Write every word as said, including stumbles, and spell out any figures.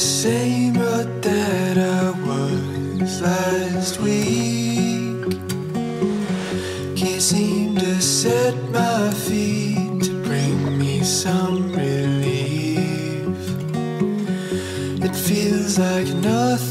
same road that I was last week. Can't seem to set my feet to bring me some relief. It feels like nothing